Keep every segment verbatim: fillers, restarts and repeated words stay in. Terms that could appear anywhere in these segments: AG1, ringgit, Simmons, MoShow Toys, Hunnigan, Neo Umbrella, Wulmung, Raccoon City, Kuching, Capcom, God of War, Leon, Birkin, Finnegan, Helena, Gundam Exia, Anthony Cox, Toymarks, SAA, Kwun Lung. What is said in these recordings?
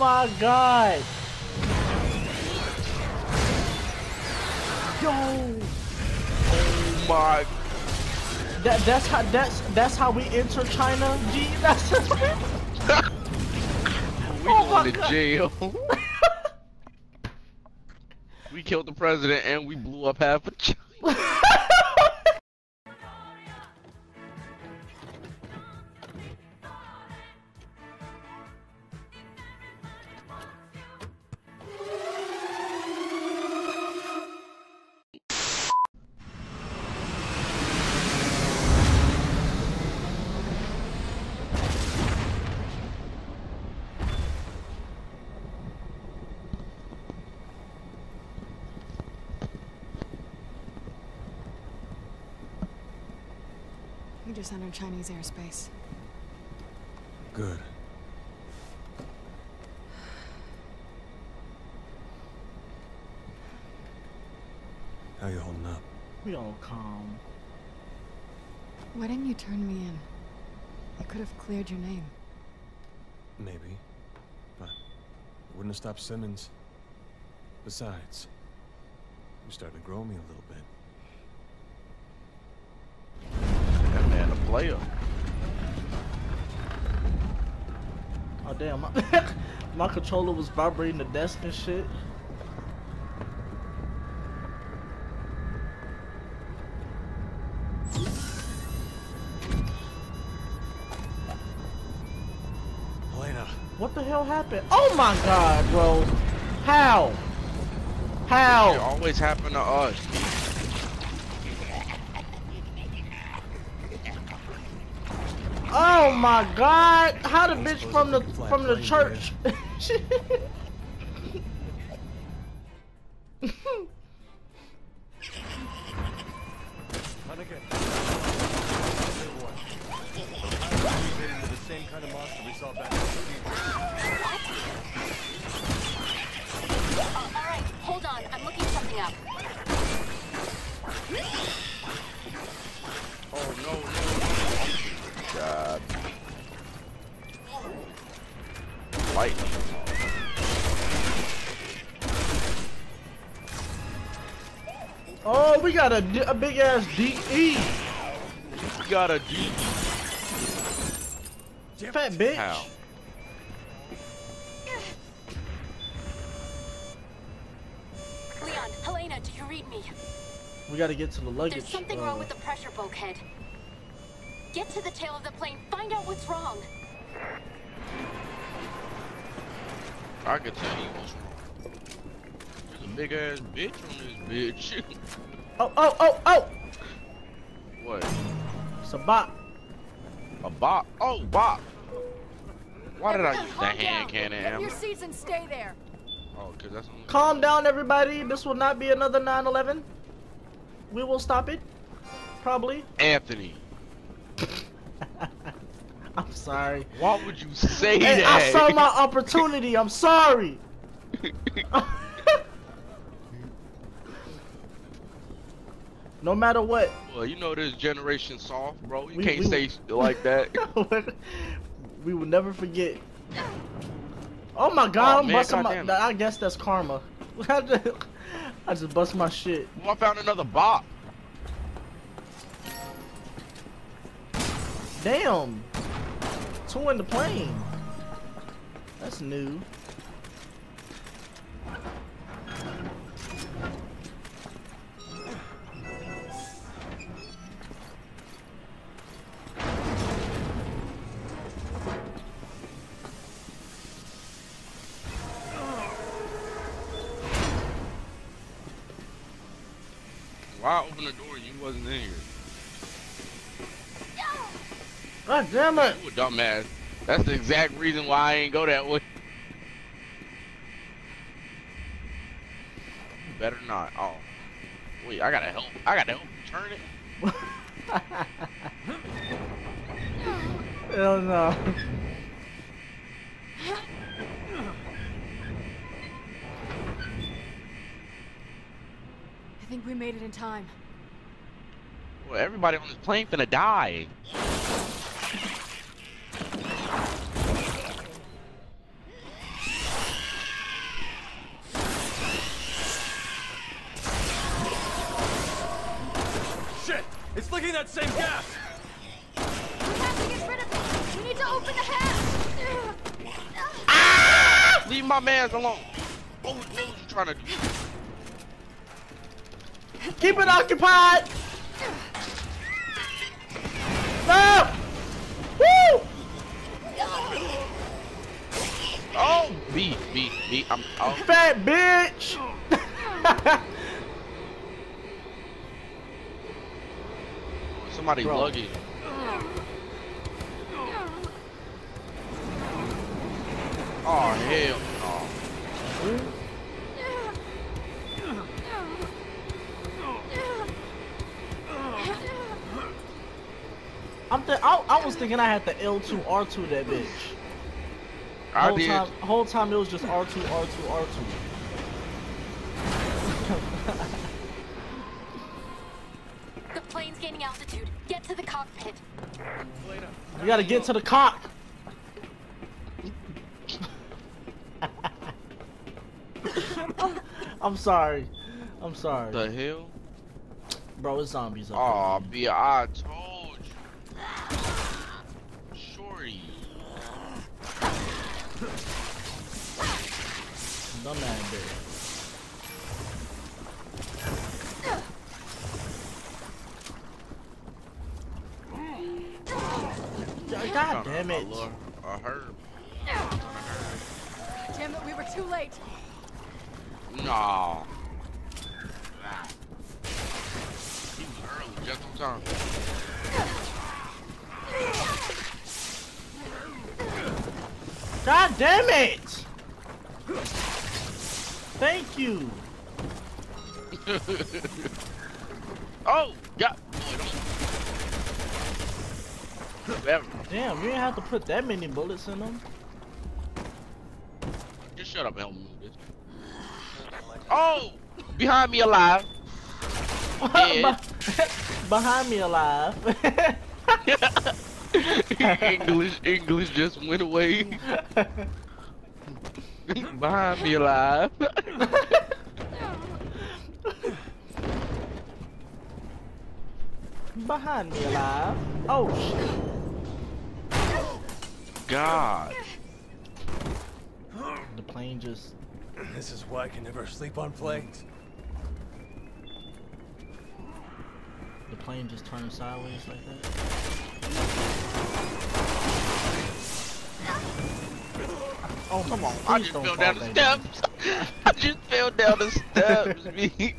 my god! Yo! Oh my. That that's how that's that's how we enter China, G. That's we oh going to jail. We killed the president and we blew up half of China. We just entered Chinese airspace. Good. How you holding up? We all calm. Why didn't you turn me in? I could have cleared your name. Maybe. But it wouldn't have stopped Simmons. Besides, you're starting to grow me a little bit. Player. Oh damn, my, my controller was vibrating the desk and shit. Helena. What the hell happened? Oh my god, bro. How? How? It always happened to us. Oh my god! How the bitch from the from the church? Hunnigan. The same kind of monster we saw back in the future. All right, hold on. I'm looking something up. Oh no! no. God. Lightning. Oh, we got a, a big ass D E. We got a D E. Fat bitch. How? Leon, Helena, do you read me? We got to get to the luggage. There's something uh, wrong with the pressure bulkhead. Get to the tail of the plane, find out what's wrong. I can tell you what's wrong. There's a big ass bitch on this bitch. Oh, oh, oh, oh! What? It's a bop. A bop? Oh, bop! Why did everyone I use that hand cannon? Get your seats and stay there. Oh, cause that's only calm down, everybody. This will not be another nine eleven. We will stop it. Probably. Anthony. I'm sorry. Why would you say hey, that? I saw my opportunity. I'm sorry. No matter what. Well, you know this generation soft, bro. You we, can't we, say we, like that. We will never forget. Oh my god, oh, I'm man, busting god my. I guess that's karma. I, just, I just bust my shit. Well, I found another bop. Damn! Two in the plane! That's new. Why open the door? You wasn't in here. God damn it! You a dumbass. That's the exact reason why I ain't go that way. You better not. Oh, wait! I gotta help. I gotta help. Turn it. Hell no. I think we made it in time. Well, everybody on this plane finna die. see that same gap! We have to get rid of it! We need to open the hatch! Ah! Leave my man alone! Oh, what are you trying to do? Keep it occupied! No! Woo! Oh, beat, beat, beat, I'm out. Fat bitch! Somebody luggy. Oh, hell no. I'm th I, I was thinking I had the L two R two that bitch. I whole did. Time, whole time it was just R two, R two, R two. The plane's gaining altitude. Get to the cockpit. You gotta get to the cock. I'm sorry. I'm sorry. The hell? Bro, it's zombies. Aw, B, I told you. Shorty. Don't mind it. God damn it! I heard. Damn it, we were too late. Nah. He was early, just in time. God damn it! Thank you. Oh, God. Damn, you didn't have to put that many bullets in them. Just shut up, Helena, bitch. Oh! Behind me alive. Behind me alive. English, English just went away. Behind me alive. Behind me alive. Oh shit. God. The plane just... This is why I can never sleep on planes. The plane just turned sideways like that. Oh, come on. I just fell down the steps. I just fell down the steps, me.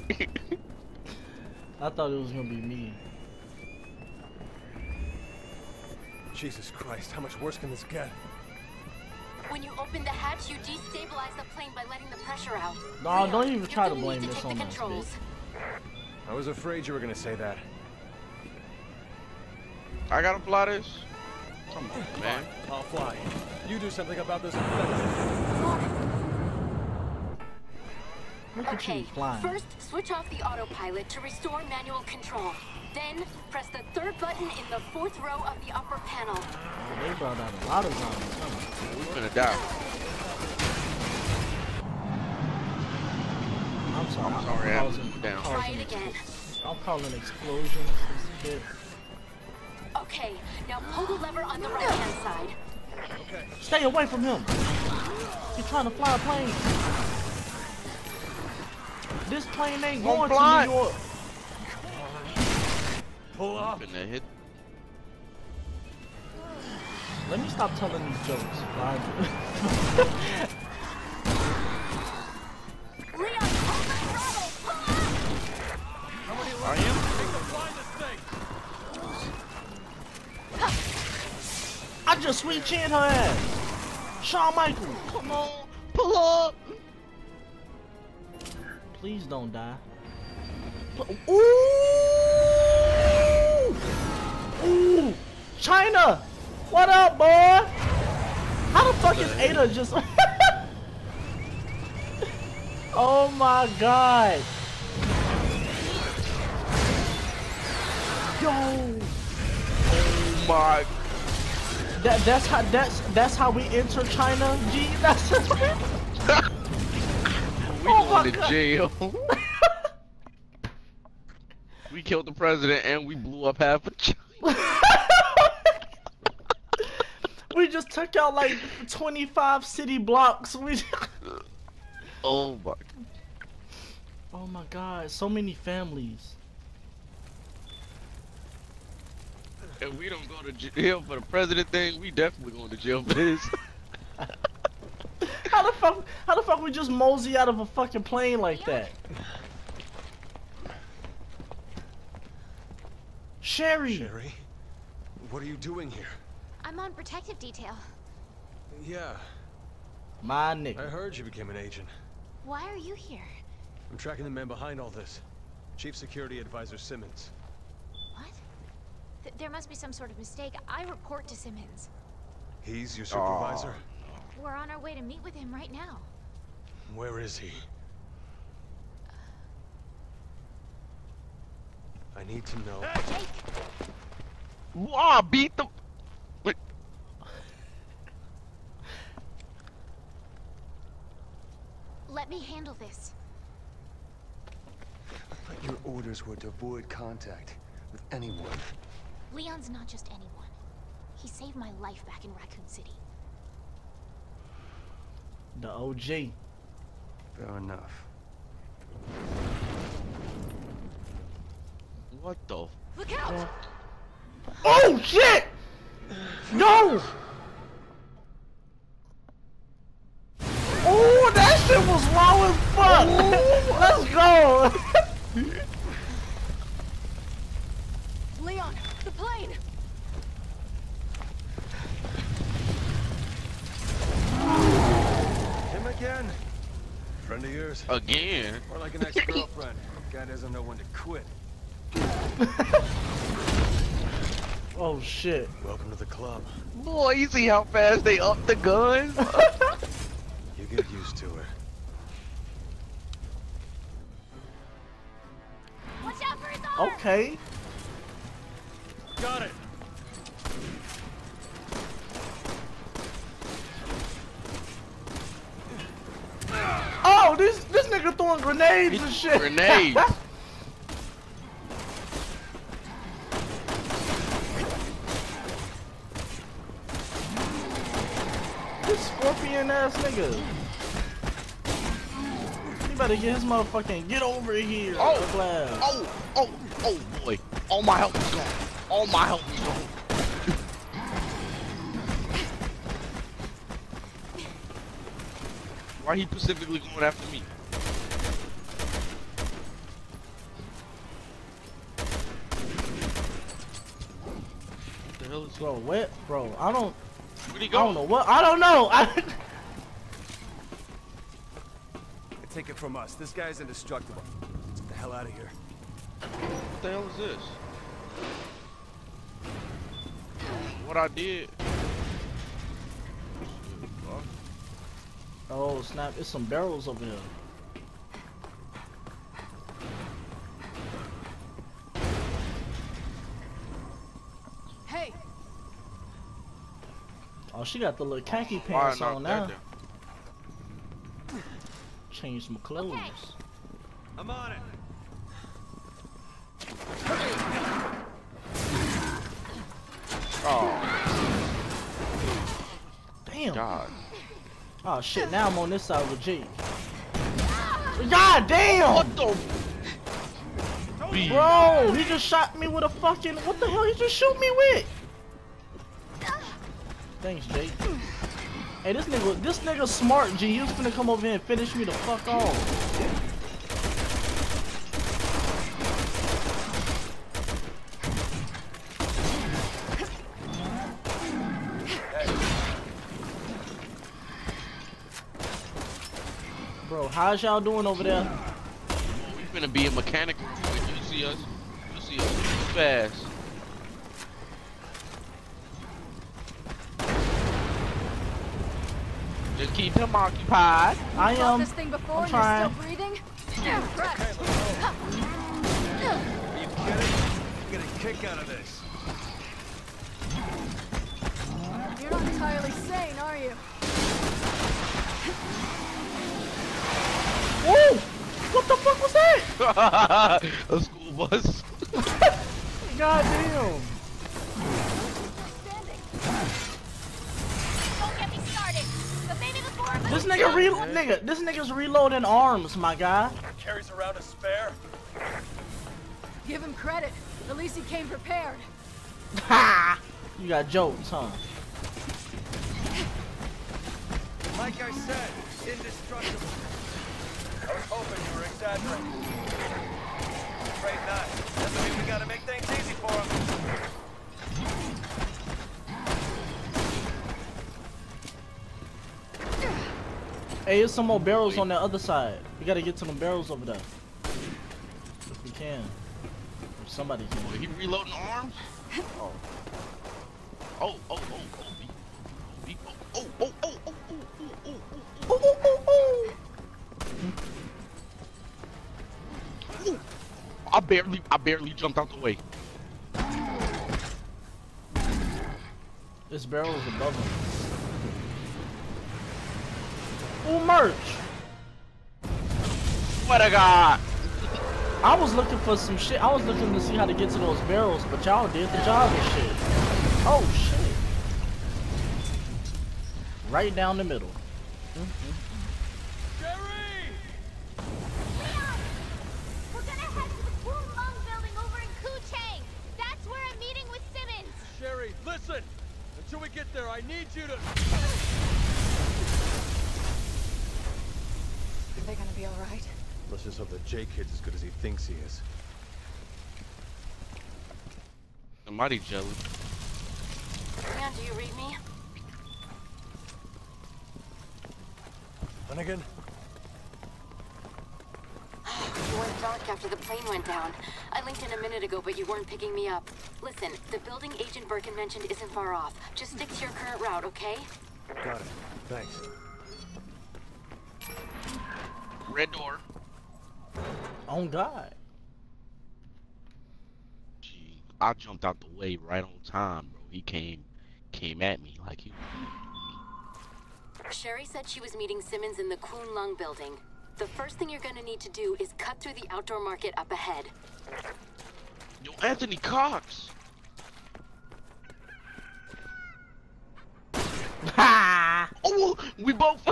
I thought it was gonna be me. Jesus Christ, how much worse can this get? When you open the hatch, you destabilize the plane by letting the pressure out. No, Leon, don't even try to blame this on us, bitch. I was afraid you were gonna say that. I gotta fly this? Come on, man. I'll fly. You do something about this. Look okay, at you flying. First, switch off the autopilot to restore manual control. Then, press the third button in the fourth row of the upper panel. Oh, they brought out a lot of zombies, huh? We're gonna die. I'm sorry, I'm sorry, I'm causing, down. Try it again. I'm calling explosions and shit. Okay, now pull the lever on the right-hand side. Okay. Stay away from him! He's trying to fly a plane. This plane ain't going to New York. Pull up. Hit. Let me stop telling these jokes. Leon, hold my throttle. Pull up. Are you? I just sweet chin her ass. Shawn Michaels. Come on, pull up. Please don't die. Ooh. Ooh, China! What up, boy? How the fuck is Ada just... Oh my god! Yo! Oh my... That, that's how, that's, that's how we enter China, G? That's just... We oh going to jail. We killed the president and we blew up half of China. We just took out like twenty-five city blocks. We oh my. Oh my God! So many families. If we don't go to jail for the president thing, we definitely going to jail for this. How the fuck? How the fuck we just mosey out of a fucking plane like that? Sherry. Sherry, what are you doing here? I'm on protective detail. Yeah. My nigga. I heard you became an agent. Why are you here? I'm tracking the man behind all this. Chief Security Advisor Simmons. What? Th there must be some sort of mistake. I report to Simmons. He's your supervisor? Oh. We're on our way to meet with him right now. Where is he? Uh... I need to know. Jake! Wow, beat the... Let me handle this. But your orders were to avoid contact with anyone. Leon's not just anyone. He saved my life back in Raccoon City. The O G. Fair enough. What the? Look out! What? Oh shit! No! Oh, that shit was low as fuck! Ooh, let's go! Leon, the plane! Him again? Friend of yours? Again? Or like an ex-girlfriend. Guy doesn't know when to quit. Oh shit. Welcome to the club. Boy, you see how fast they up the guns? You get used to it. Watch out for his arm! Okay. Got it. Oh, this this nigga throwing grenades and shit. Grenades. Scorpion-ass nigga. He better get his motherfucking get over here. Oh, oh, oh, oh boy. All my help is gone. All my help is gone. Why he specifically going after me? What the hell is bro? What, bro? I don't. Where'd he go? I don't know what. I don't know. I take it from us. This guy's indestructible. Let's get the hell out of here. What the hell is this? What I did? Oh snap! It's some barrels over here. Oh, she got the little khaki pants right, on now. Change my clothes. Okay. I'm on it. Oh. Damn. God. Oh shit! Now I'm on this side with G. God damn. What the? Bro, he just shot me with a fucking. What the hell? He just shoot me with? Thanks, Jake. Hey, this nigga, this nigga smart, G. He was finna come over here and finish me the fuck off. Bro, how's y'all doing over there? We finna be a mechanic when you see us. You see us fast. Just keep him occupied. I am. This thing before, I'm trying. Still breathing. Yeah, okay, let's go. Are you kidding? You get a kick out of this. You're not entirely sane, are you? Whoa! What the fuck was that? A school bus. God damn! Don't get me started. But maybe the four of us. This nigga re nigga, this nigga's reloading arms, my guy. Carries around a spare. Give him credit. At least he came prepared. Ha! You got jokes, huh? Like I said, indestructible. I was hoping you were exaggerating. Afraid not. Doesn't mean we gotta make things easy for him. Hey, there's some more barrels on the other side. We gotta get to them barrels over there. If we can. If somebody can. Are you reloading arms? Oh. Oh, oh, oh, oh. Oh, oh, oh, oh, oh, oh, oh, oh, oh, oh, oh. I barely, I barely jumped out the way. This barrel is above him. Oh, merch. What a god. I was looking for some shit. I was looking to see how to get to those barrels, but y'all did the job and shit. Oh, shit. Right down the middle. Mm-hmm. Jerry! Leon! We're gonna head to the Wulmung building over in Kuching. That's where I'm meeting with Simmons. Jerry, listen! Until we get there, I need you to... Are they gonna be alright? Let's just hope that Jay Kid's as good as he thinks he is. I'm mighty jealous. Leon, do you read me? Finnegan? You went dark after the plane went down. I linked in a minute ago, but you weren't picking me up. Listen, the building Agent Birkin mentioned isn't far off. Just stick to your current route, okay? Got it. Thanks. Red door. Oh, God. Gee, I jumped out the way right on time, bro. He came, came at me like he... Sherry said she was meeting Simmons in the Kwun Lung building. The first thing you're gonna need to do is cut through the outdoor market up ahead. Yo, Anthony Cox! Ha! Oh, we both.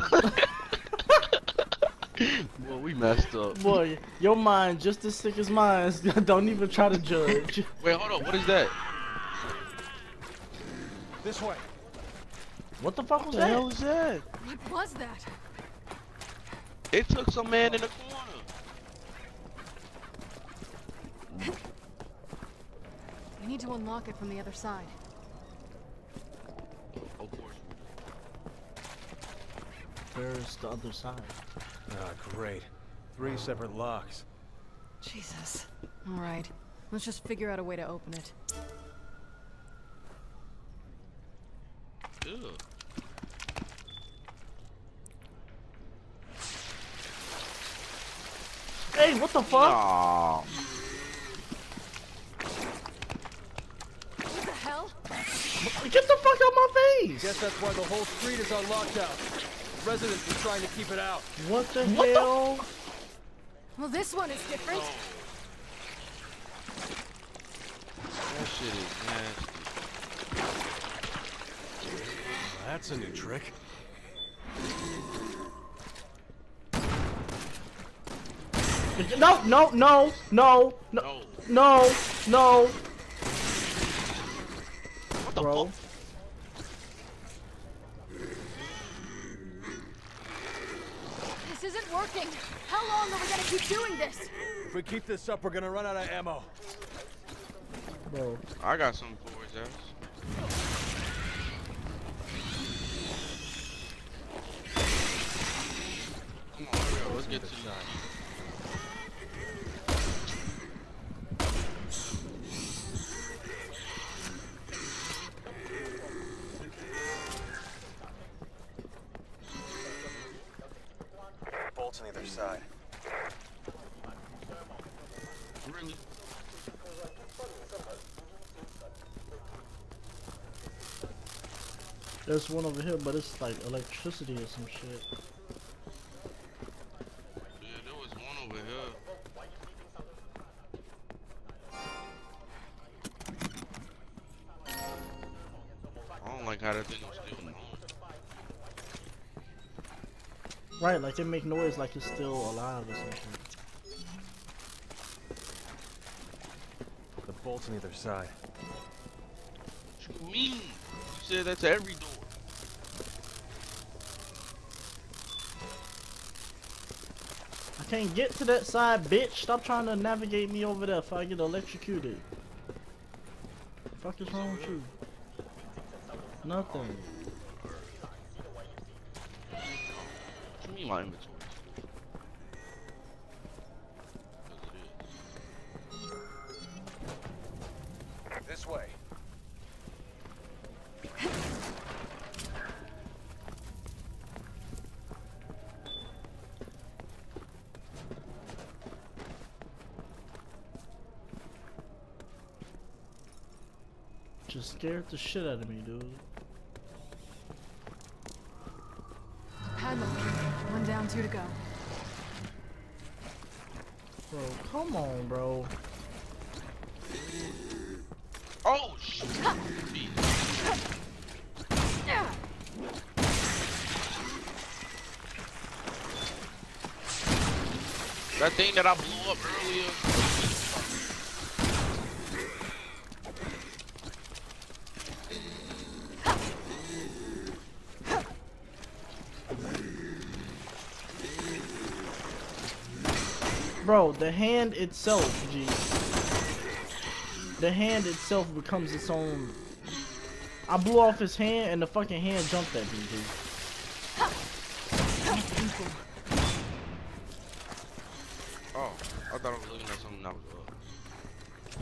Well, we messed up. Boy, your mind just as sick as mine. Don't even try to judge. Wait, hold on. What is that? This way. What the fuck was that? What the hell was that? What was that? It took some man in the corner. We need to unlock it from the other side. Of course. Where's the other side? Ah, great. Three separate locks. Jesus. All right. Let's just figure out a way to open it. Ew. Hey, what the fuck? Aww. What the hell? Get the fuck out my face! Guess that's why the whole street is on lockdown. Residents are trying to keep it out. What the what hell? The well, this one is different. Oh. That shit is nasty. That's a new trick. No, no, no, no, no, no, no. What the bro? This isn't working. How long are we gonna keep doing this? If we keep this up, we're gonna run out of ammo. Bro, I got some for his ass. Let's get this shot. Bolts on either side. Really? There's one over here, but it's like electricity or some shit. Right, like they make noise like you're still alive or something. The bolts on either side. What you mean? You said that's every door. I can't get to that side, bitch. Stop trying to navigate me over there if I get electrocuted. The fuck is wrong with you? Nothing. My inventory. This way. Just scared the shit out of me, dude. Down, two to go. Bro, come on, bro. Oh shit! That thing that I blew up earlier. Bro, the hand itself, G. The hand itself becomes its own. I blew off his hand and the fucking hand jumped at me, dude. Oh, I thought I was looking at something that was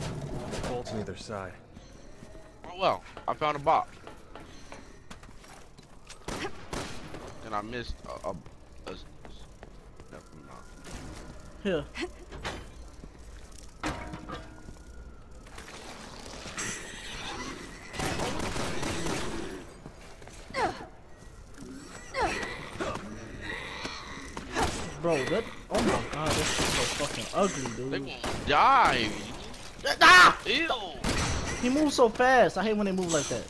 up. Bolts on either side. Oh well, I found a box. And I missed a, a here. Bro, that, oh my god, that's so fucking ugly, dude. They won't die. Ah! Ew. He moves so fast. I hate when they move like that.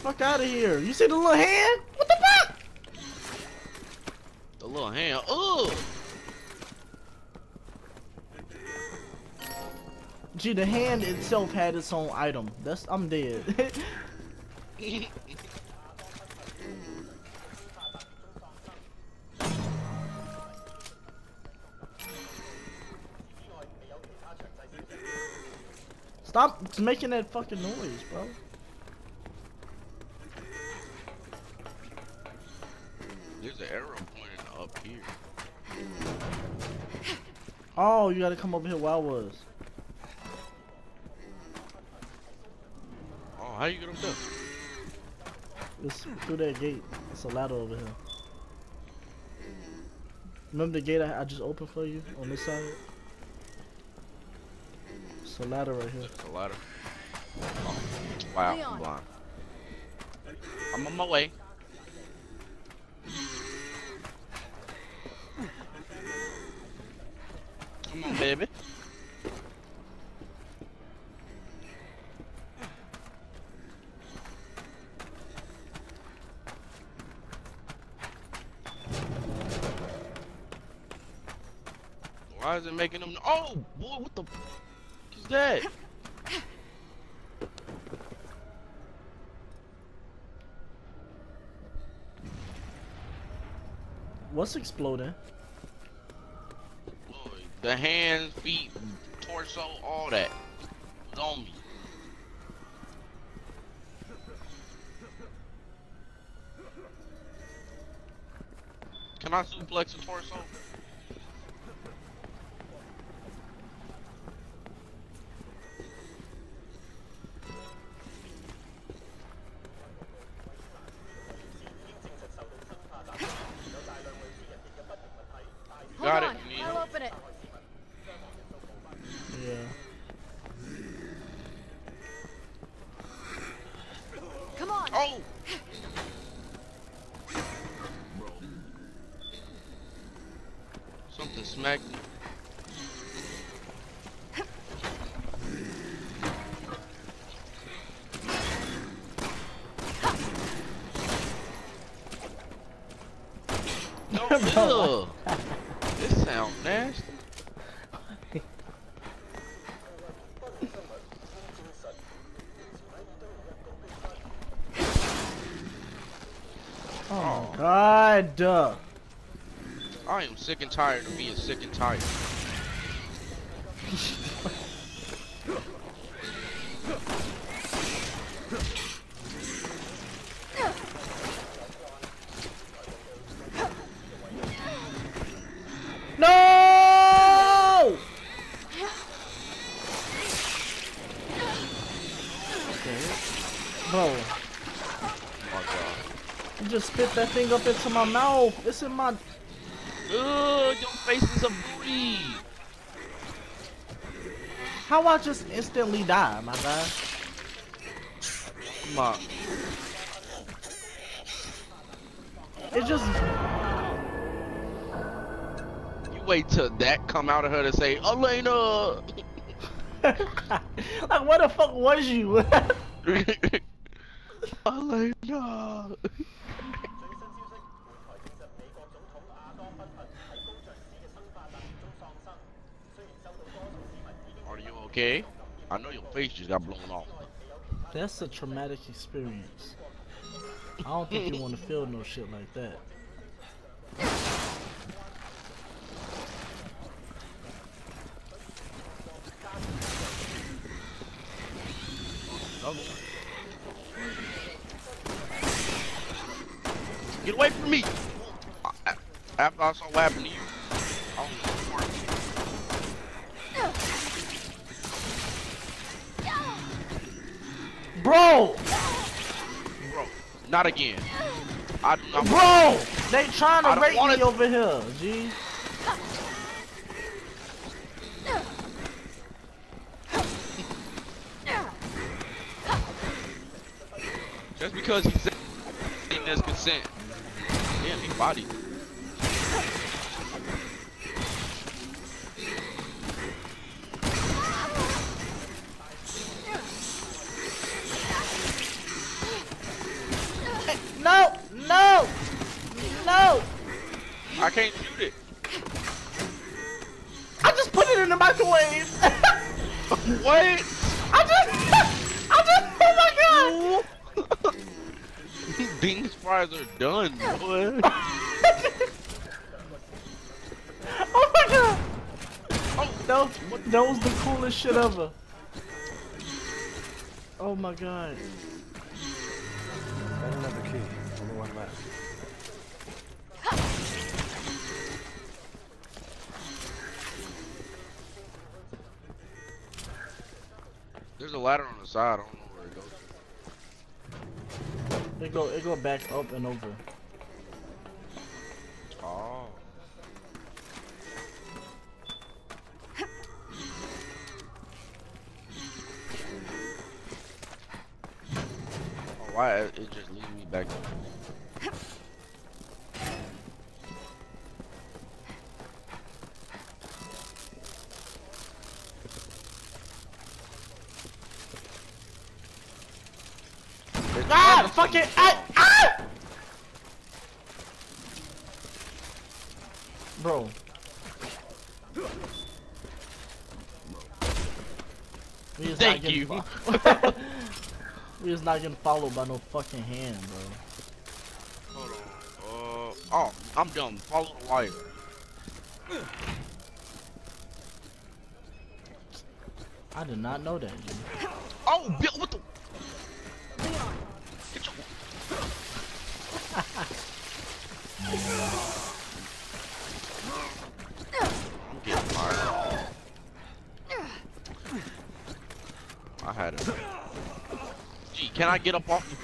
Fuck out of here. You see the little hand? What the fuck? Little hand. Oh, gee, the hand itself had its own item. That's I'm dead. Stop making that fucking noise, bro. There's an arrow pointing up here. Oh, you gotta come over here where I was. Oh, how you get up there? It's through that gate. It's a ladder over here. Remember the gate I, I just opened for you on this side? It's a ladder right here. It's a ladder. Oh. Wow, Leon. I'm blind. I'm on my way. Come on, baby. Why is it making them? Oh, boy, what the fuck is that? What's exploding? The hands, feet, torso, all that. It was on me. Can I suplex a torso? Got it. I'll open it. Oh! Bro. Something smacked me. Bro, this sound nasty. Oh God! Duh. I am sick and tired of being sick and tired. No! Bro. You just spit that thing up into my mouth. It's in my. Ugh, your face is a booty. How I just instantly die, my guy? Come on. It just. You wait till that come out of her to say, Helena. Like, where the fuck was you? Helena. Okay, I know your face just got blown off. That's a traumatic experience. I don't think you want to feel no shit like that. Get away from me! After I saw what happened to you, I don't know. Bro! Bro, not again. I, I, Bro! They trying to rape me over here, G. Just because he's saying that's consent. Damn, he bodied. No! No! No! I can't shoot it. I just put it in the microwave. What? I just... I just... Oh my God! These beans fries are done, boy. Oh my God! Oh, no, that was the coolest shit ever. Oh my God. I don't have the key. Only one left. There's a ladder on the side. I don't know where it goes. It go, it go back up and over. Oh. Why it just leads me back up? Ah! Fuck it! Ah! Ah! Bro. Thank you. We're just not getting followed by no fucking hand, bro. Hold on. Uh, oh, I'm done. Follow the wire. I did not know that, dude. Oh, Bill, what the? Leon. Get your... I'm getting fired. I had it. Can I get up off the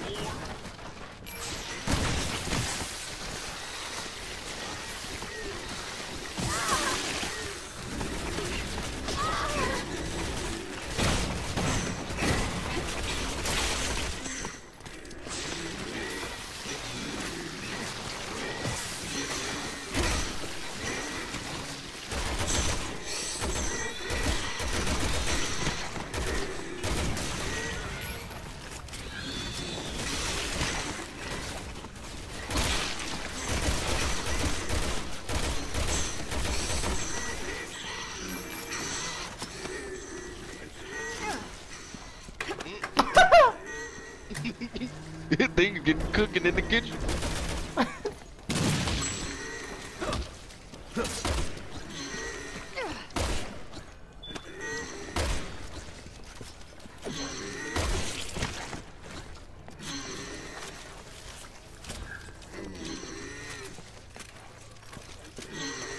things getting cooking in the kitchen.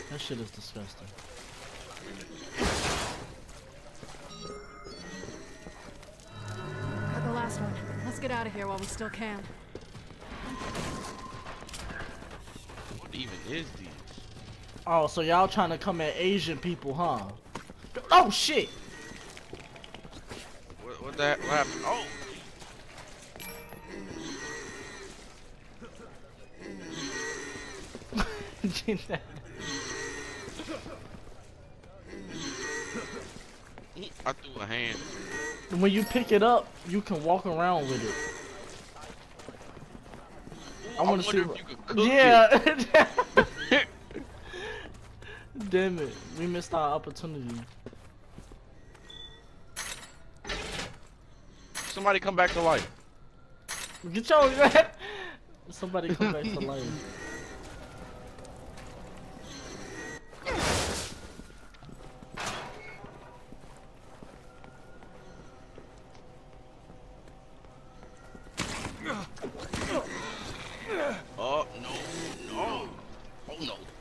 That shit is disgusting. Got the last one. Let's get out of here while we still can. What even is these? Oh, so y'all trying to come at Asian people, huh? Oh shit! What, what that? What happened? Oh. I threw a hand. When you pick it up, you can walk around with it. Ooh, I want to see. If you could cook yeah. It. Damn it, we missed our opportunity. Somebody come back to life. Get your somebody come back to life.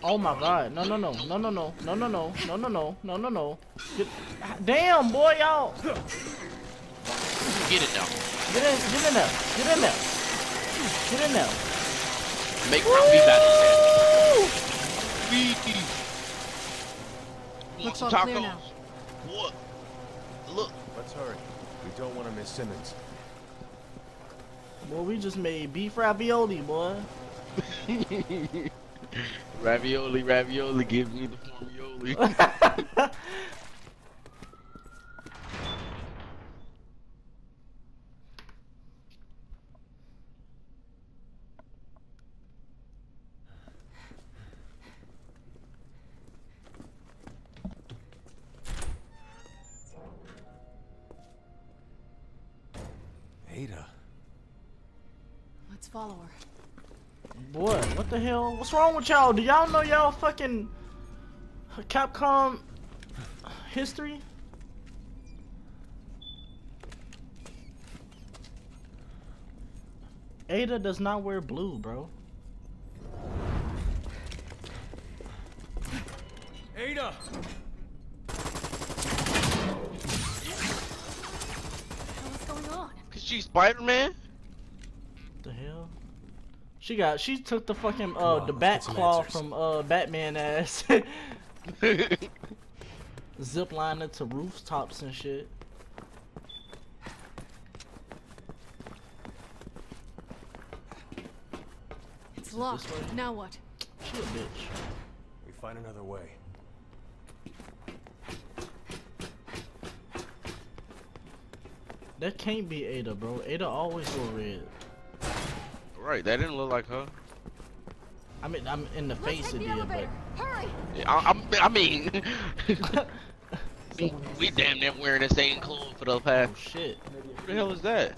Oh my god, no no no, no no no, no no no, no no no, no no no. Get... Damn boy, y'all! Get it now. Get in, get in there, get in there. Get in there. Make round be battle. Looks all clear now. What? Look. Let's hurry. We don't want to miss Simmons. Well, we just made beef ravioli, boy. Ravioli, ravioli, give me the formioli. Ada. Let's follow her. Boy, what the hell? What's wrong with y'all? Do y'all know y'all fucking Capcom history? Ada does not wear blue, bro. Ada! What's going on? Cause she's Spider-Man? What the hell? She got. She took the fucking uh on, the bat claw from uh Batman ass. Zip lining to rooftops and shit. It's locked. Now what? She a bitch. We find another way. That can't be Ada, bro. Ada always go red. Right, that didn't look like her. I mean, I'm in the Let's face of the did, but... Hurry! Yeah, I, I, I mean... we, we damn near wearing the same clothes for the past... Oh, shit. What the hell is that?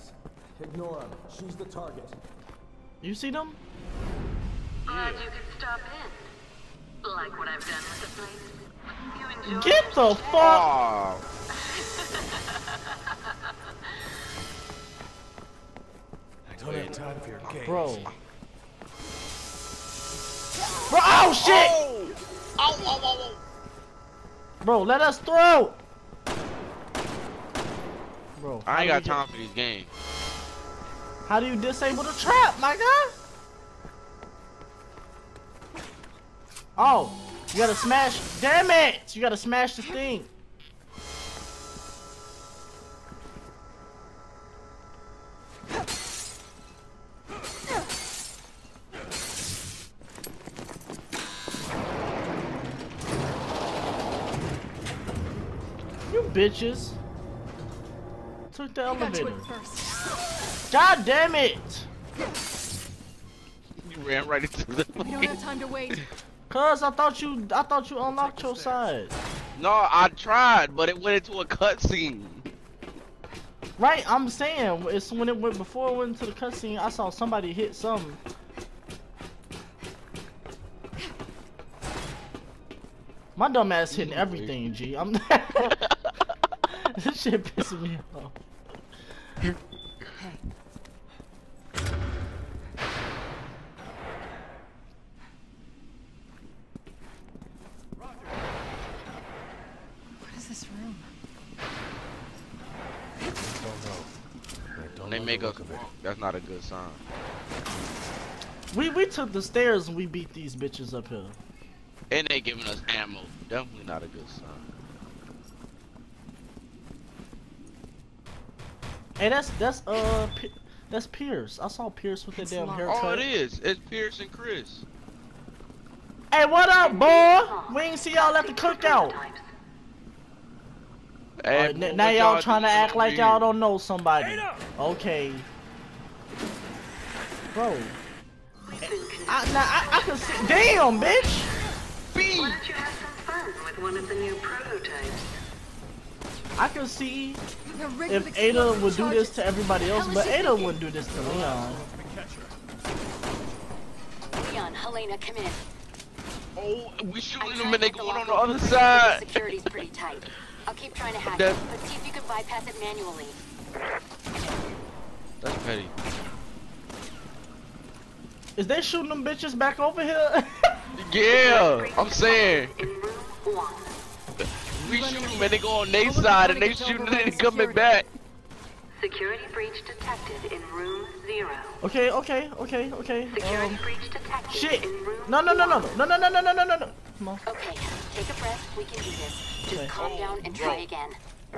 Ignore her. She's the target. You see them? Glad you could stop in. Like what I've done with the place. You enjoy Get the it? Fuck! Oh. Don't have time for your games. Bro. Bro, oh shit! Oh. Oh, oh, oh, oh. Bro, let us through! Bro, I ain't got time for these games. How do you disable the trap, my guy? Oh, you gotta smash. Damn it! You gotta smash this thing. Bitches took the elevator. To God damn it! You ran right into the. We don't have time to wait. Cause I thought you, I thought you unlocked your side. No, I tried, but it went into a cutscene. Right, I'm saying, it's when it went before it went to the cutscene, I saw somebody hit something. My dumb ass hitting everything, G. I'm this shit pissing me off. That's not a good sign. We we took the stairs and we beat these bitches up here. And they giving us ammo. Definitely not a good sign. Hey, that's that's uh P that's Pierce. I saw Pierce with that damn haircut. Oh, it is. It's Pierce and Chris. Hey, what up, boy? We ain't see y'all at the cookout. Hey, right, boy, now y'all trying to act like y'all don't know somebody. Okay. Bro, I, now I, I can see. Damn, bitch! B. Why don't you have some fun with one of the new prototypes? I can see if Ada would do this to everybody else, but Ada wouldn't do this to Leon. Leon, Helena, come in. Oh, we shooting them and they going on the other side. Security's pretty tight. I'll keep trying to hack it, but see if you can bypass it manually. That's petty. Is they shooting them bitches back over here? Yeah, I'm saying. We shoot them and they go on their side and they shooting and they coming back. Security breach detected in room zero. Okay, okay, okay, okay. Security um, breach detected shit. In room no, no, no, no, no, no, no, no, no, no, no, no. Come on. Okay, take a breath. We can do this. Just okay. Calm down and try again.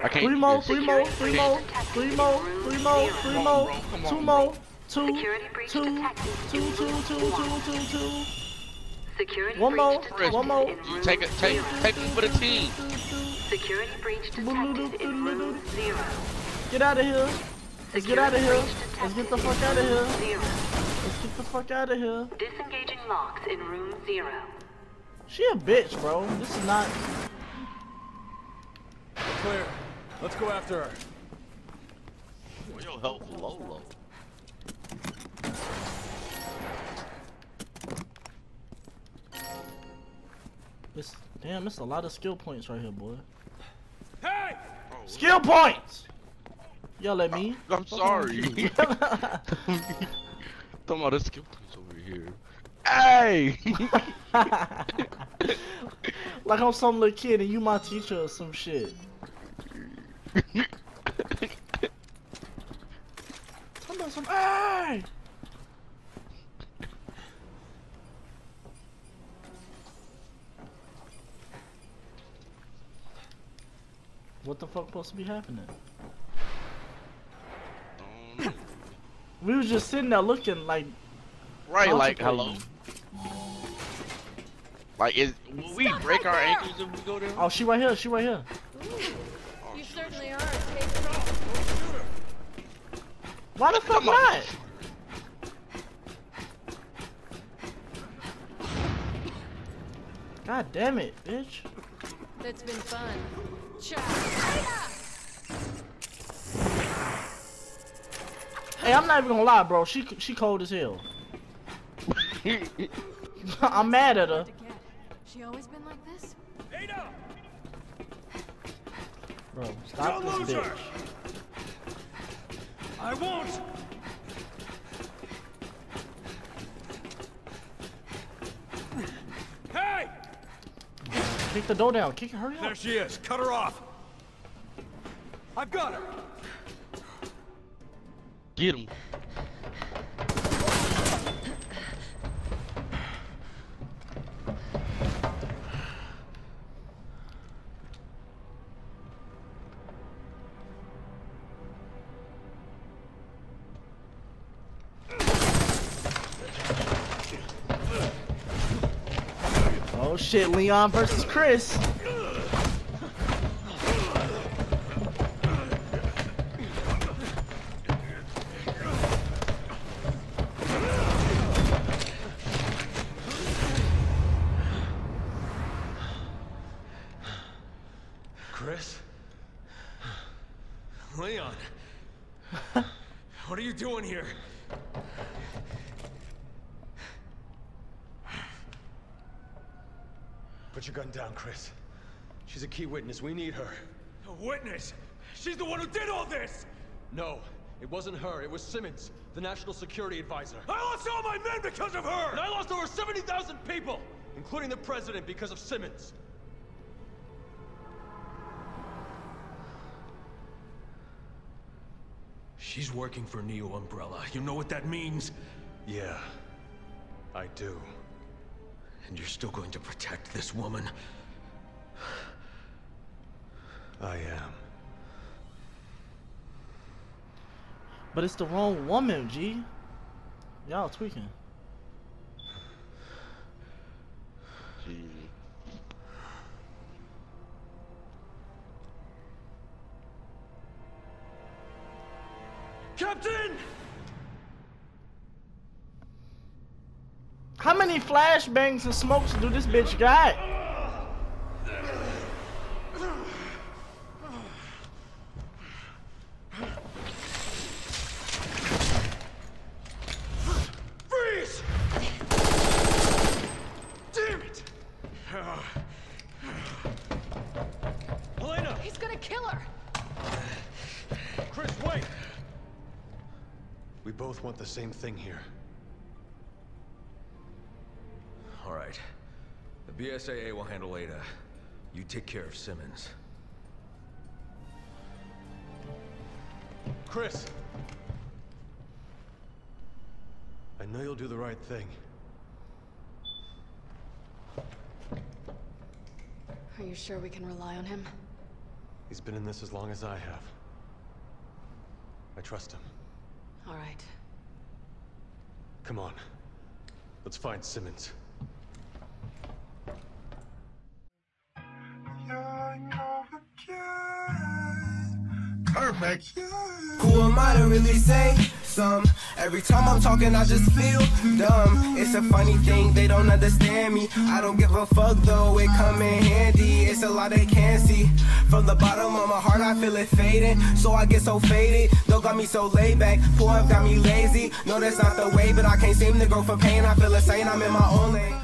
I can't. Three more, three more, three more, three more, three more, three more, two more. Two, two, two, two, two, two, two, two, security one more, one more. Take it, take it, take it for the team. Security breach detected in room zero. Get out of here. Let's get out of here. Let's get the fuck out of here. Let's get the fuck out of here. Disengaging locks in room zero. She a bitch, bro. This is not. Clear. Let's go after her. You'll help Lolo. It's, damn, it's a lot of skill points right here, boy. Hey! Skill points! Yell at me. I, I'm sorry. Talking about the skill points over here. Hey! Like I'm some little kid and you my teacher or some shit. Talking about some, hey! What the fuck supposed to be happening? Um, we was just sitting there looking like, right? Like hello. Like is will we break our ankles if we go there? Oh, she right here. She right here. You certainly are. Why the fuck not? God damn it, bitch. That's been fun. Hey, I'm not even gonna lie, bro. She she cold as hell. I'm mad at her. She always been like this? Bro, stop this bitch. I won't. Hey! Kick the door down. Kick her. There she is. Cut her off. I've got her. Get him. Oh shit, Leon versus Chris. Chris? Leon, What are you doing here? Put your gun down, Chris. She's a key witness. We need her. A witness? She's the one who did all this! No, it wasn't her. It was Simmons, the National Security Advisor. I lost all my men because of her! And I lost over seventy thousand people, including the president, because of Simmons. She's working for Neo Umbrella. You know what that means? Yeah, I do. And you're still going to protect this woman? I am. But it's the wrong woman, G. Y'all tweaking. Gee. Captain! How many flashbangs and smokes do this bitch got? Freeze! Damn it! Helena! He's gonna kill her! Chris, wait! We both want the same thing here. All right. The B S A A will handle Ada. You take care of Simmons. Chris! I know you'll do the right thing. Are you sure we can rely on him? He's been in this as long as I have. I trust him. All right. Come on. Let's find Simmons. Perfect. Who am I to really say some? Every time I'm talking, I just feel dumb. It's a funny thing, they don't understand me. I don't give a fuck though, it come in handy. It's a lot they can't see. From the bottom of my heart, I feel it fading. So I get so faded, though got me so laid back. Pull up got me lazy. No, that's not the way, but I can't seem to grow from pain. I feel insane, I'm in my own lane.